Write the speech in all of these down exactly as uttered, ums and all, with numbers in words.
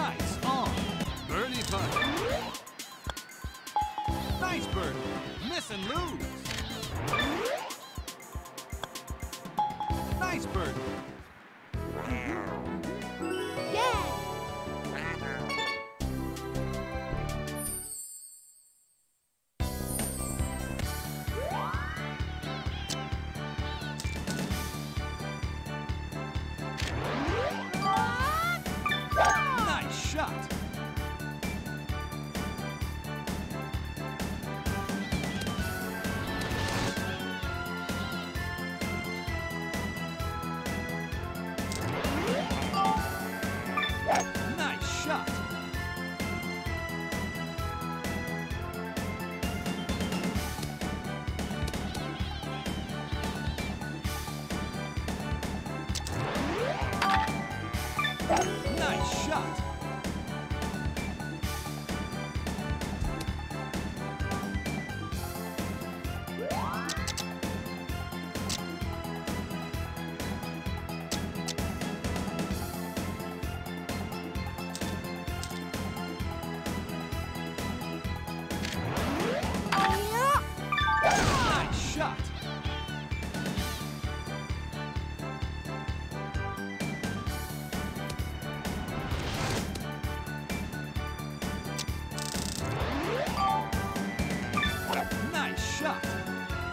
Nice on. Birdie putt. Nice birdie. Miss and lose. Nice birdie. Nice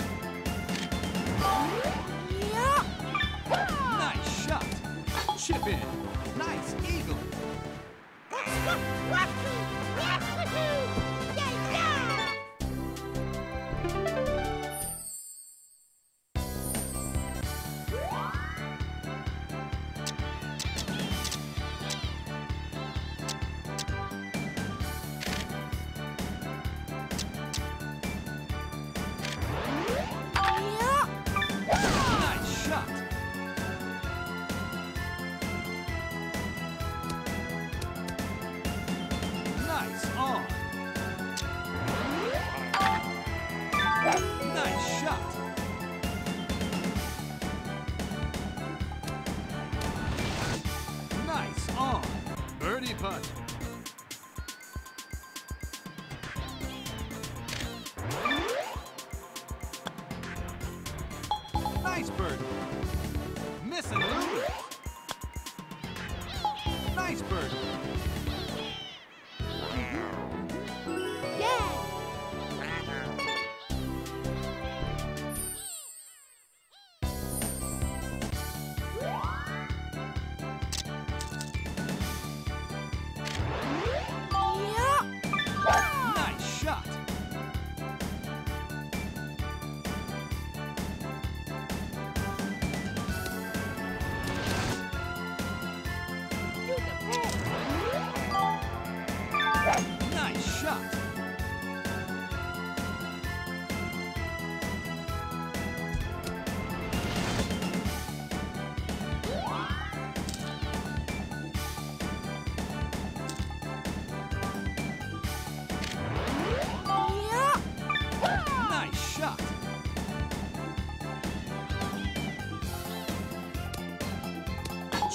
shot. Chip in. Nice eagle. Putt. Nice birdie. Miss and lose. Nice birdie. Yeah.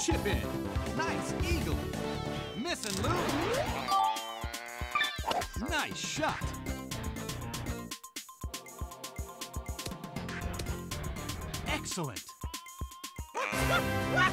Chip in. Nice eagle. Miss and lose. Nice shot. Excellent. Nice shot.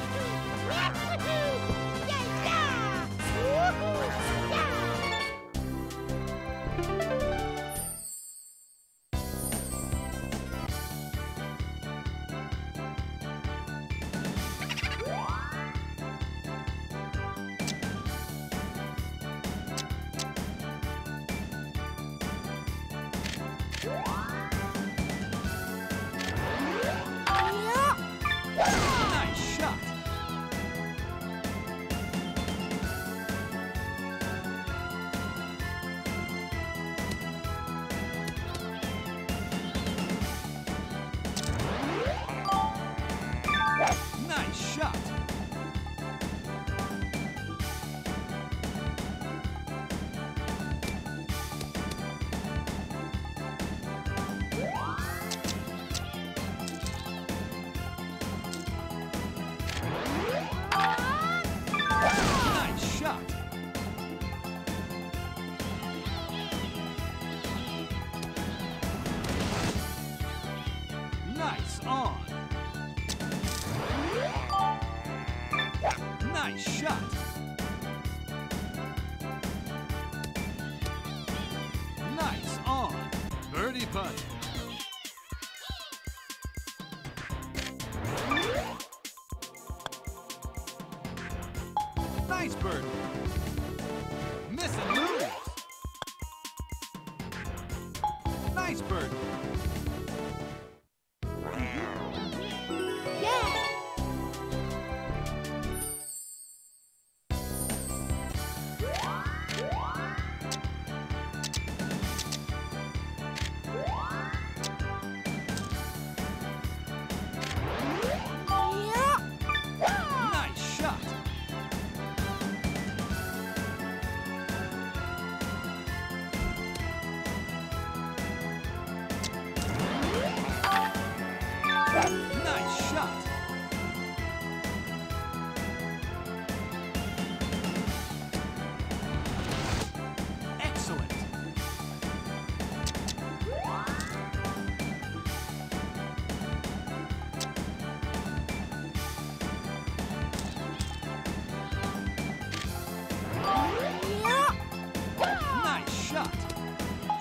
fun. Nice bird. Miss and lose. Nice bird.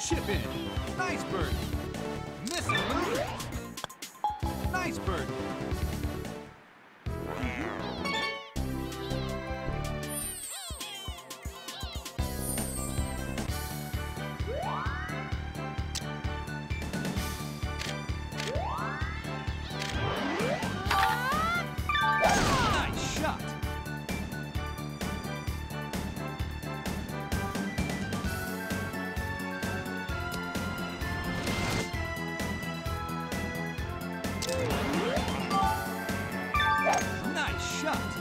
Chip in. Nice bird. Miss and lose. Nice bird. Shot.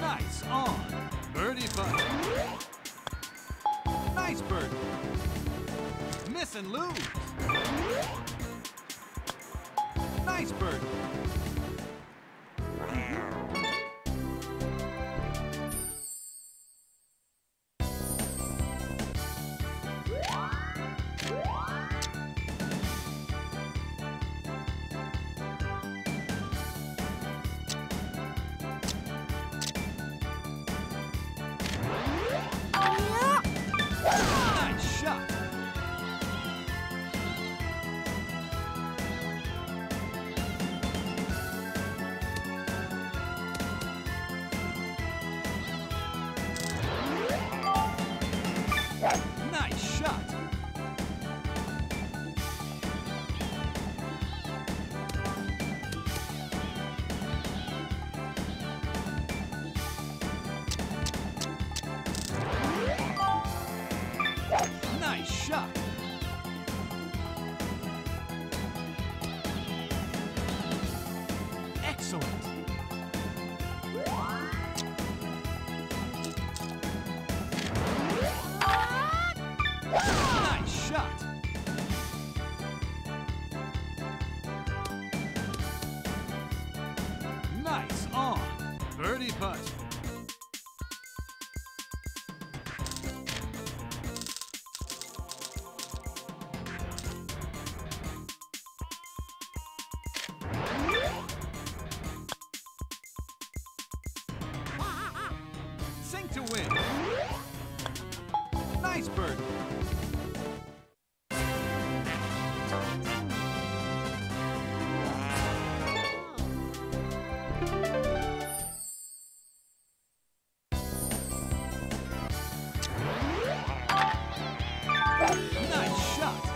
Nice on. Birdie putt. Nice bird. Miss and lose. Nice bird. Nice shot. Excellent. Nice shot. Nice on. Birdie putt. To win. Nice bird. Nice shot.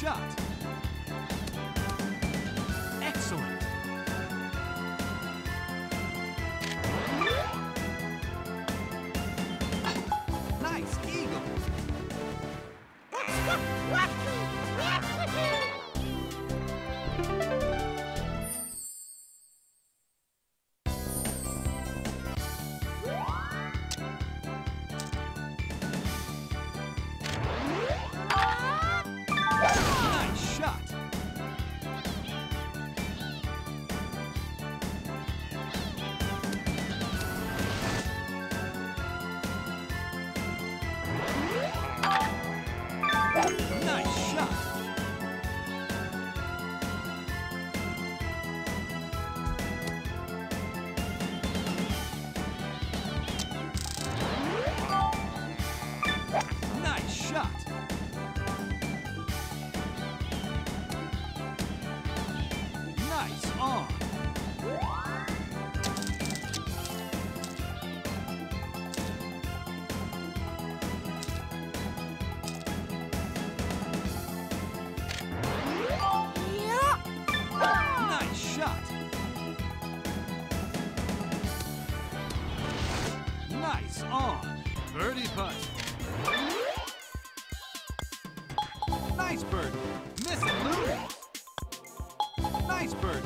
shot. Excellent. Nice eagle. Nice on. Birdie putt. Nice bird. Miss it, Lou. Nice bird.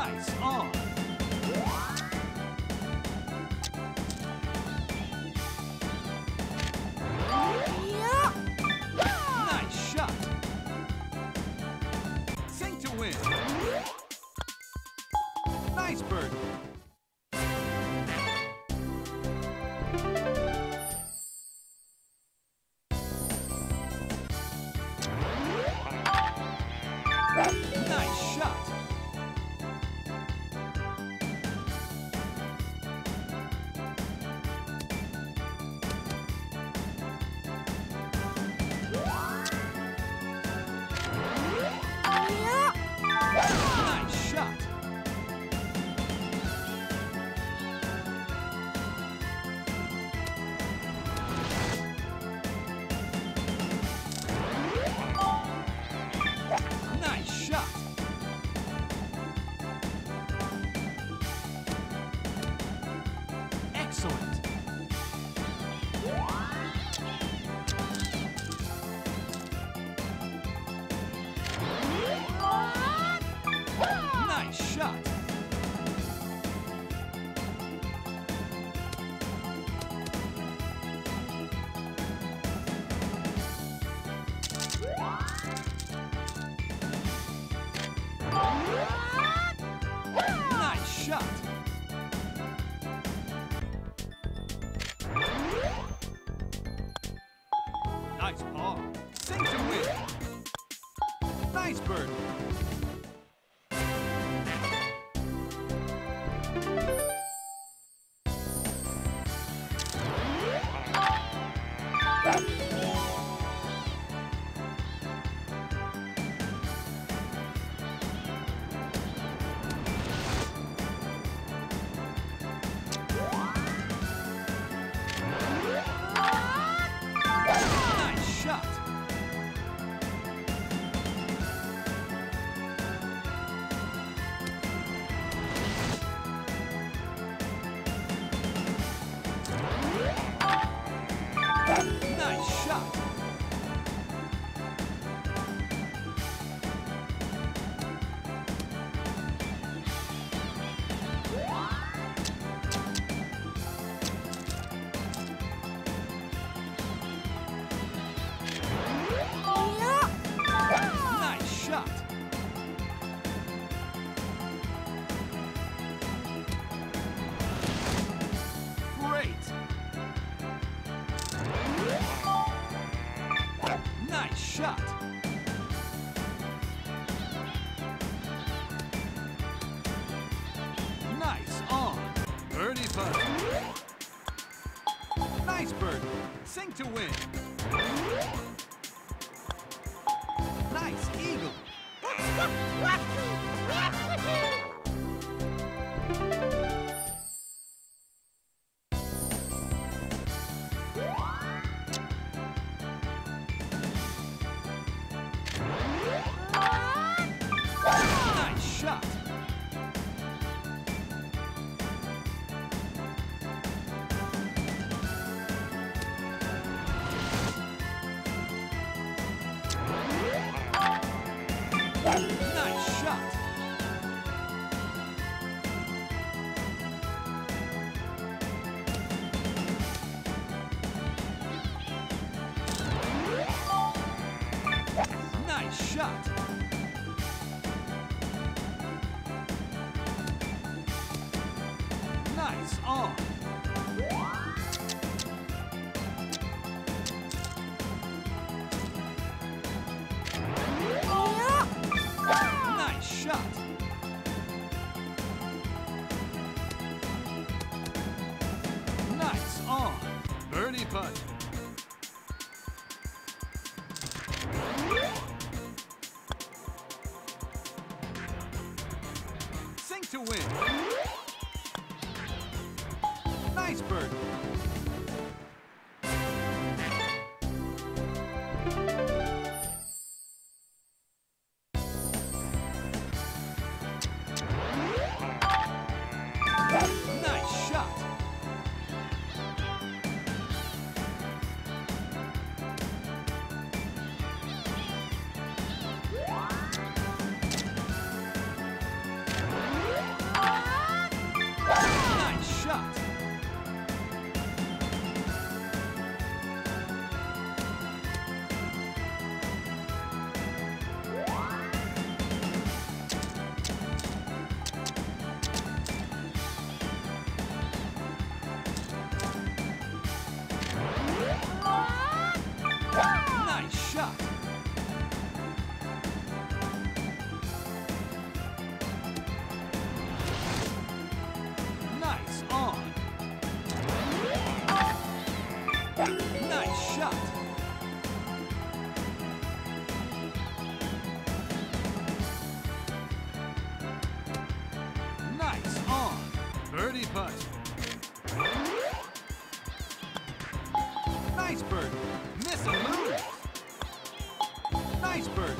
Nice on. Nice shot. Sink to win. Nice bird. Nice shot. Excellent. Nice shot. Nice shot. Nice ball. Sink to win. Nice bird. Great! shot. Nice on. Birdie putt. Nice birdie. Sink to win. Nice eagle. Nice shot. Nice shot. Nice shot. Nice on. Nice shot. Nice on. Birdie putt. Sink to win. Nice bird. Nice shot. Nice shot. Nice shot. Nice on. Nice shot. Nice on. Birdie putt. Nice bird. Miss a move. Nice bird.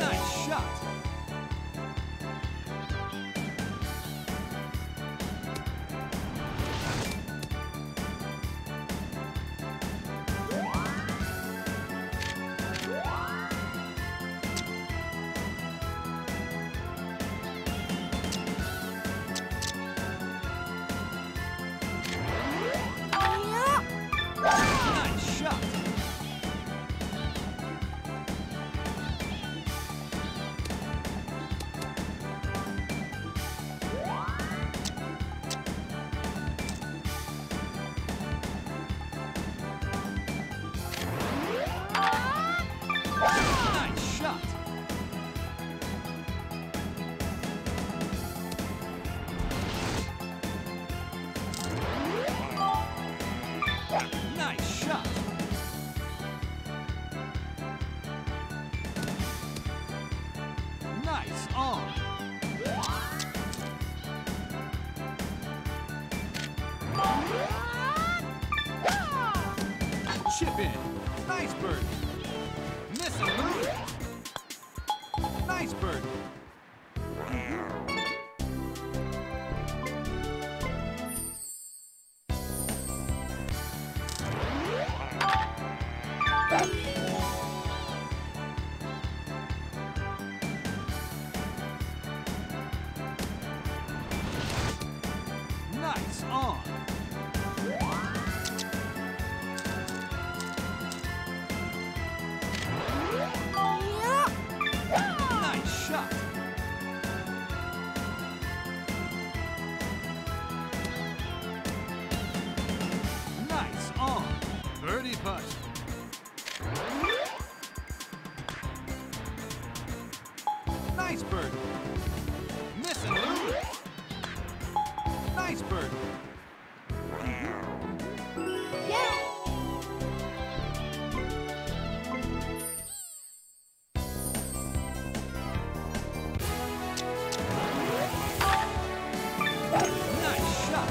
Nice shot. Nice shot. Nice shot. Nice on. Chip in. Nice birdie. Nice bird. Nice on. Nice shot. first. Nice bird. Miss and lose. Nice bird. Nice shot.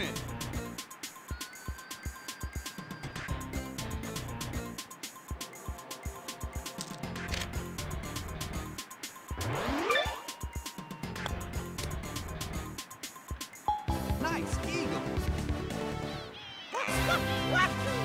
win. Nice eagle.